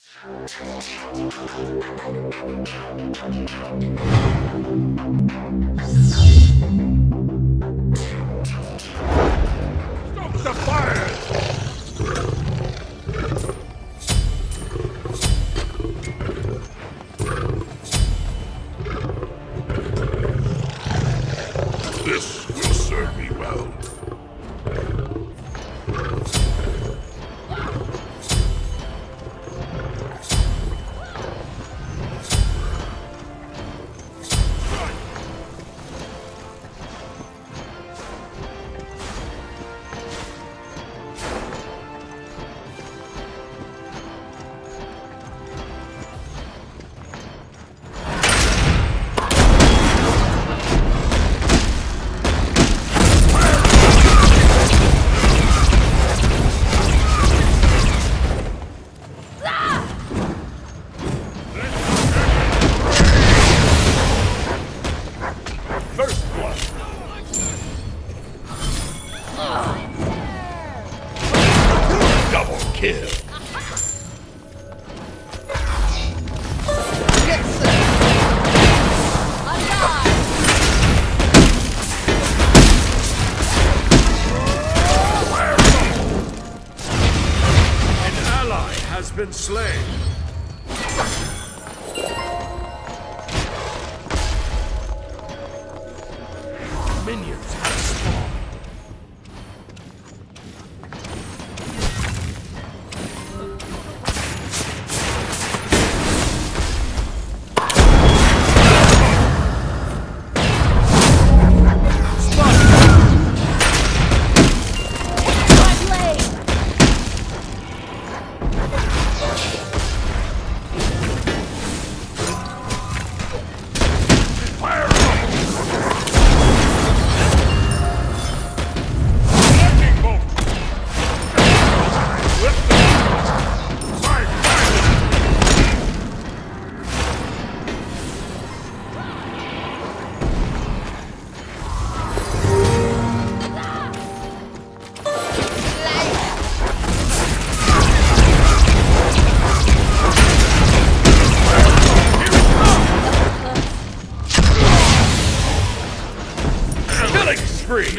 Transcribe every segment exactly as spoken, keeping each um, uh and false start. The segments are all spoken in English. Stop the fire! Been slain. Minions have spawned.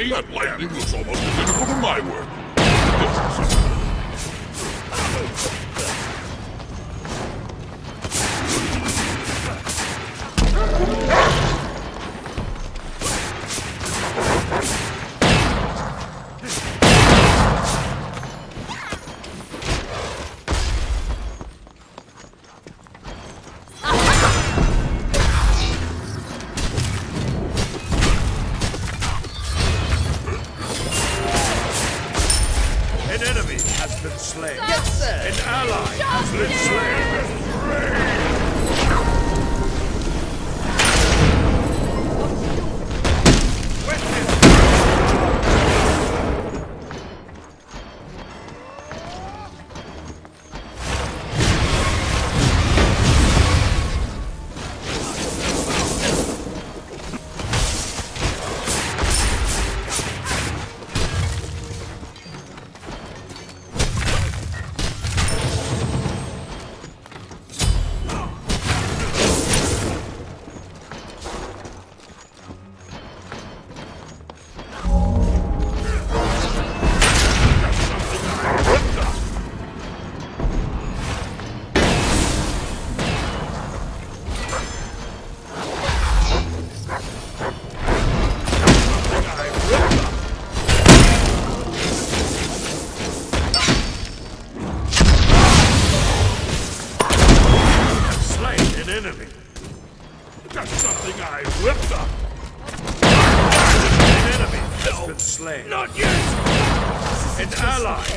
That lightning was almost identical to my work.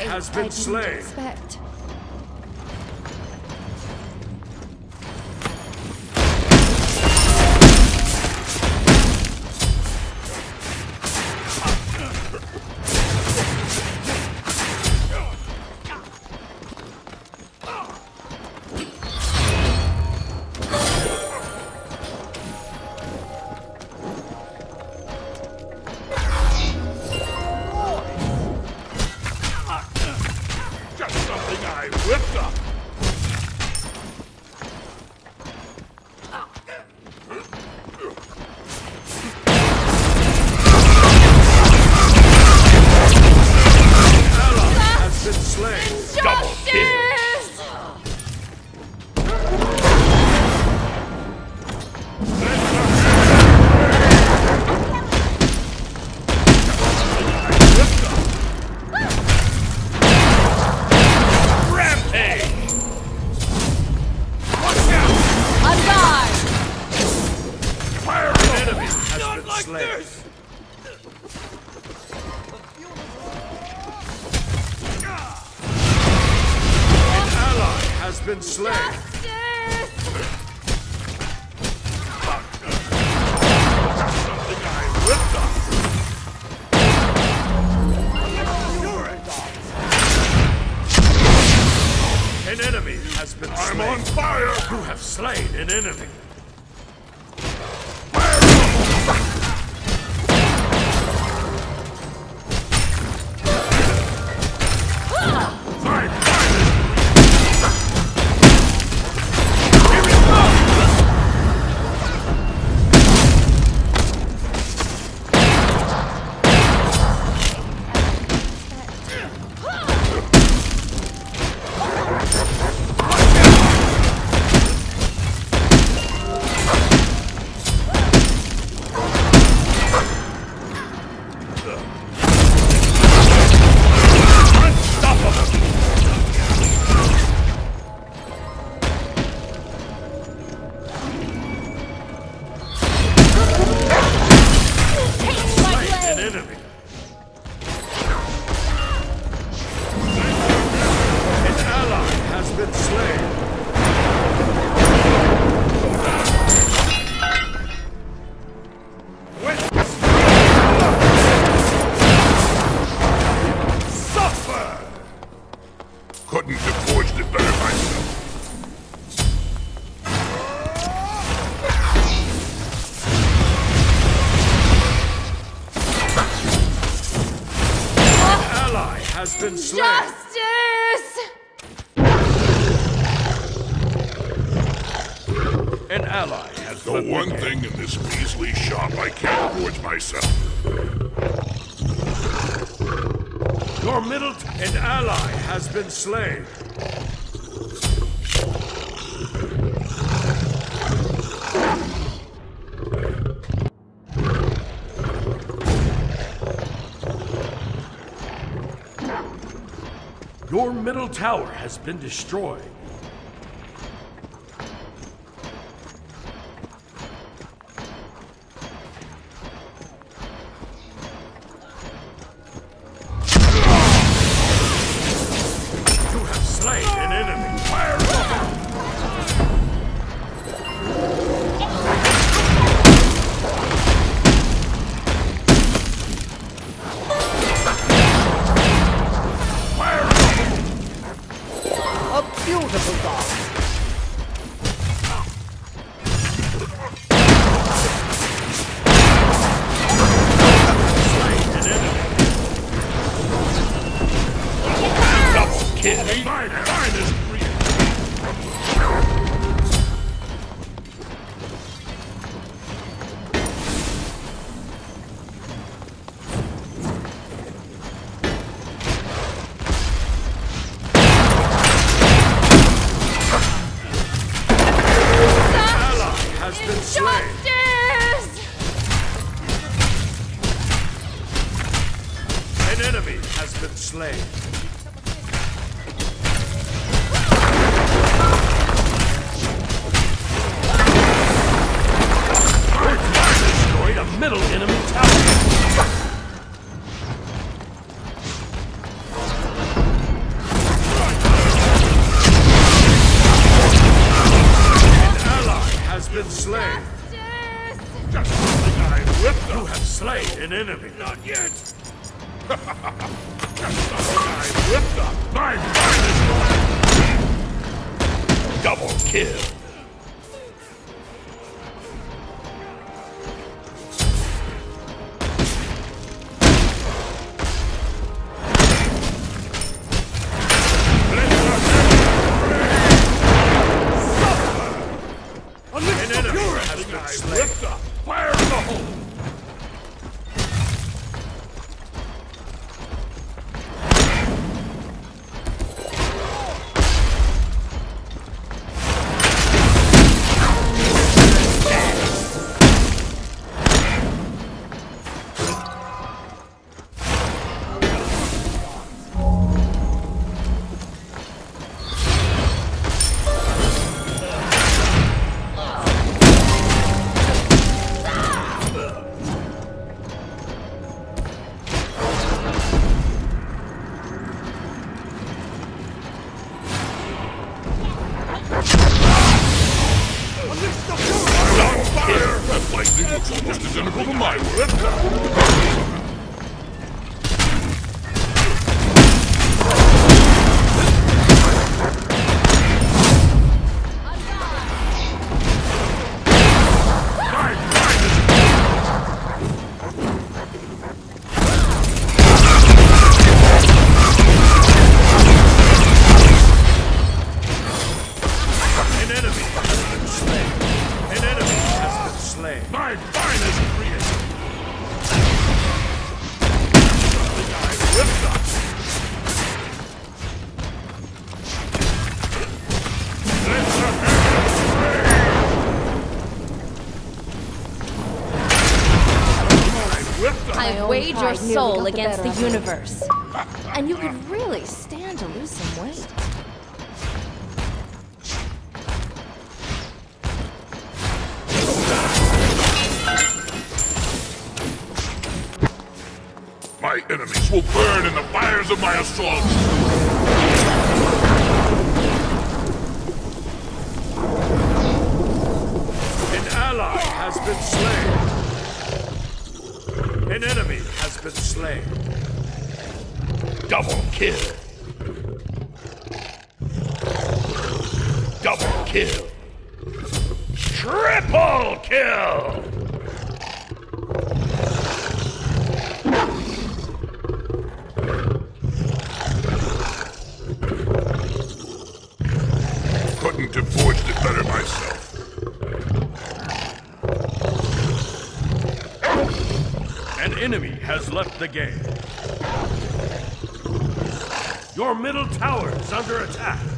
Has been slain. Expect. I slay. An enemy has been slain. I'm on fire! You have slain an enemy. Has been slain. Justice! An ally has been slain. The one thing in this measly shop I can't afford myself. Your middle... An ally has been slain. Your middle tower has been destroyed. You have slain an enemy. Fire! Beautiful dog. Double kill. Mine, mine is real. An enemy has been slain. Destroyed a middle enemy tower. An ally has been slain. Just something I whipped them. You have slain an enemy. Not yet. Just the guy whipped up my finest. Double kill. An enemy has been slain. Up. Fire in the hole. I've weighed your soul against the universe. And you could really stand to lose some weight. My enemies will burn in the fires of my assault. Has been slain. An enemy has been slain. Double kill. Double kill. Triple kill. Couldn't have forged it better myself. Enemy has left the game. Your middle tower is under attack.